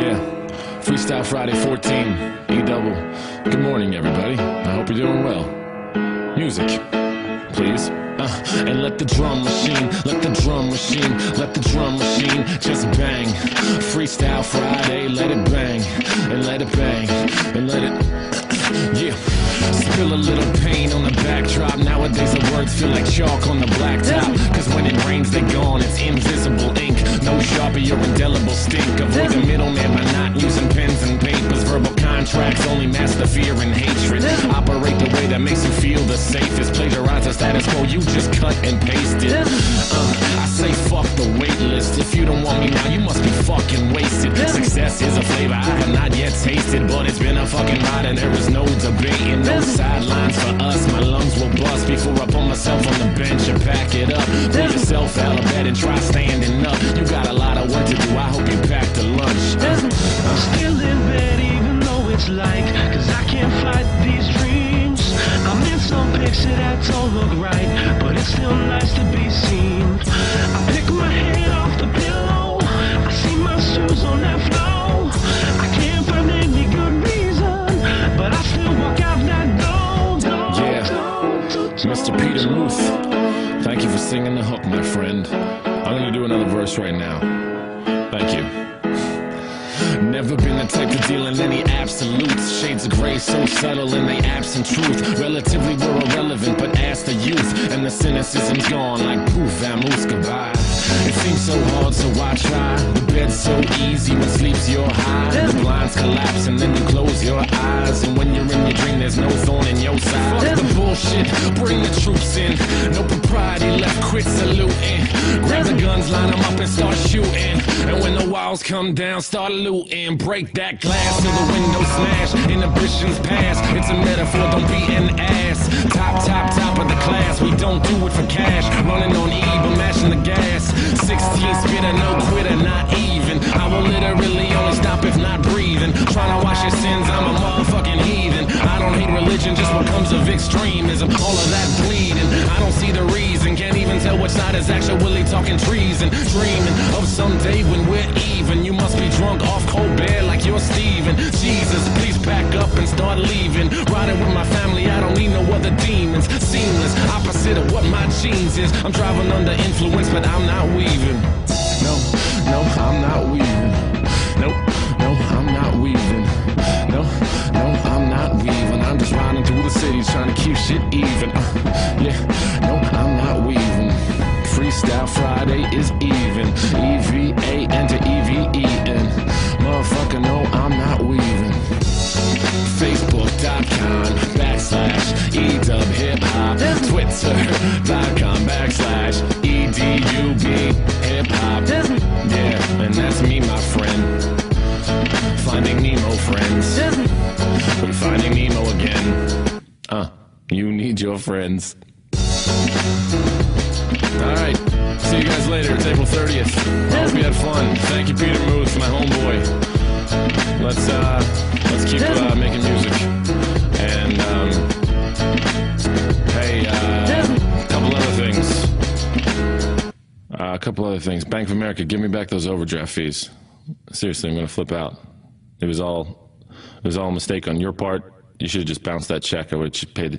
Yeah, Freestyle Friday 14, E-Double. Good morning, everybody. I hope you're doing well. Music, please. And let the drum machine just bang. Freestyle Friday, let it bang, and let it bang, and let it, yeah. Spill a little pain on the backdrop. Nowadays the words feel like chalk on the blacktop. Cause when it rains they're gone, it's invisible ink. No Sharpie or indelible stink. Avoid the middleman by not using pens and papers. Verbal contracts only mask the fear and hatred. Operate the way that makes you feel the safest. Plagiarize the status quo, you just cut and paste it. I say fuck the wait list. If you don't want me now, you must be fucking wasted. Success is a flavor I have not yet tasted, but it's been a fucking ride and there is no debating. No sidelines for us, my lungs will bust before I put myself on the bench and pack it up. Pull yourself out of bed and try standing up. You got a lot of work to do, I hope you packed a lunch. Still in bed even though it's like, cause I can't fight these dreams. I'm in some picture that don't look right, but it's still nice to be seen. I pick my head off the pillow, I see my shoes on that floor. I can't find any good reason, but I still walk out that door. Mr. Peter Moose, thank you for singing the hook, my friend. I'm gonna do another verse right now. Thank you. Never been the type to deal in any absolutes. Shades of gray so subtle in the absent truth. Relatively we're irrelevant, but ask the youth, and the cynicism's gone like poof, vamoose, goodbye. It seems so hard, so I try. The bed's so easy when sleep's your high. The blinds collapse and then you close your eyes, and when you're in your dream there's no thorn in your side. Fuck the bullshit, bring the troops in. No propriety left, quit saluting. Grab the guns, line them up and start shooting. And when the walls come down, start looting. Break that glass till the window smash. Inhibitions pass, it's a metaphor, don't be an ass. Top, top, top of the class, we don't do it for cash. Running on E, but mashing the gas. 16 spitter, no quitter, not even. I will literally only stop if not breathing. Trying to wash your sins, I'm a motherfucking heathen. I don't hate religion, just what comes of extremism. All of that bleeding, I don't see the reason. Can't even tell what side is actually talking treason. Dreaming of someday when we're even. You must be drunk off Colbert like you're Steven. Jesus, please pack up and start leaving. Riding with my family, I don't need no other demons. Seamless, opposite of what my genes is. I'm driving under influence, but I'm not weaving. No, no, I'm not weaving. No, no, I'm not weaving. No, no, I'm not weaving. I'm just riding through the cities trying to keep shit even. Yeah, no, I'm not weaving. Freestyle Friday is even. EVA into EVEN. Motherfucker, no, I'm not weaving. Facebook.com/E-Dub-Hip-Hop. Twitter.com/EDUB-Hip-Hop. Yeah, and that's me, my friend. Finding Nemo, friends. We're finding Nemo again. You need your friends. Alright, see you guys later. It's April 30th. I hope you had fun. Thank you, Peter Moose, my homeboy. Let's keep making music. And, hey, a couple other things. Bank of America, give me back those overdraft fees. Seriously, I'm going to flip out. It was all a mistake on your part. You should have just bounced that check. I would have paid the check.